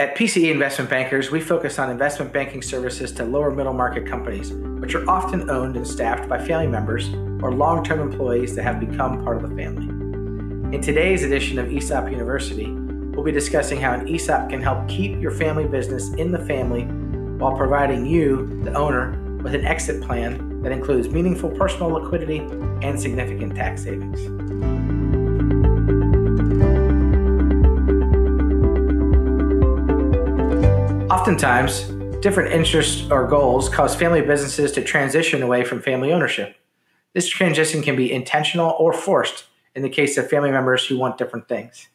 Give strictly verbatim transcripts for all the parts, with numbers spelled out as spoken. At P C E Investment Bankers, we focus on investment banking services to lower middle market companies, which are often owned and staffed by family members or long-term employees that have become part of the family. In today's edition of E S O P University, we'll be discussing how an E S O P can help keep your family business in the family while providing you, the owner, with an exit plan that includes meaningful personal liquidity and significant tax savings. Oftentimes, different interests or goals cause family businesses to transition away from family ownership. This transition can be intentional or forced in the case of family members who want different things.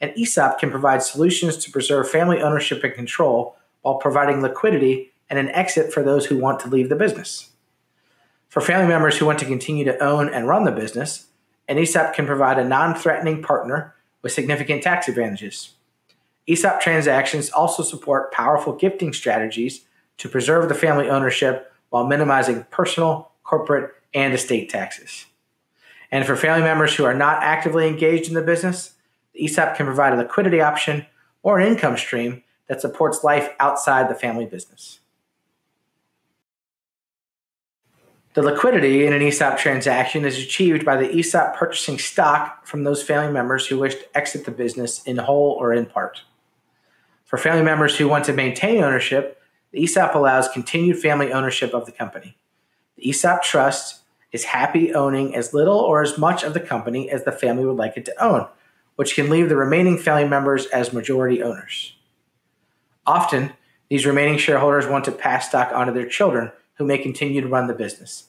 An E S O P can provide solutions to preserve family ownership and control while providing liquidity and an exit for those who want to leave the business. For family members who want to continue to own and run the business, an E S O P can provide a non-threatening partner with significant tax advantages. E S O P transactions also support powerful gifting strategies to preserve the family ownership while minimizing personal, corporate, and estate taxes. And for family members who are not actively engaged in the business, the E S O P can provide a liquidity option or an income stream that supports life outside the family business. The liquidity in an E S O P transaction is achieved by the E S O P purchasing stock from those family members who wish to exit the business in whole or in part. For family members who want to maintain ownership, the E S O P allows continued family ownership of the company. The E S O P trust is happy owning as little or as much of the company as the family would like it to own, which can leave the remaining family members as majority owners. Often, these remaining shareholders want to pass stock on to their children, who may continue to run the business.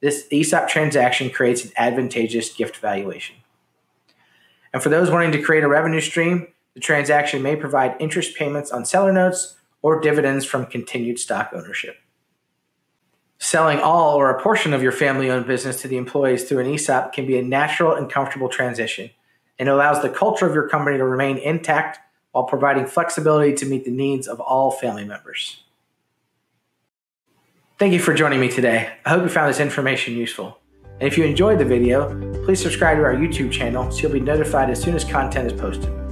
This E S O P transaction creates an advantageous gift valuation. And for those wanting to create a revenue stream, the transaction may provide interest payments on seller notes or dividends from continued stock ownership. Selling all or a portion of your family-owned business to the employees through an E S O P can be a natural and comfortable transition, and allows the culture of your company to remain intact while providing flexibility to meet the needs of all family members. Thank you for joining me today. I hope you found this information useful. And if you enjoyed the video, please subscribe to our YouTube channel so you'll be notified as soon as content is posted.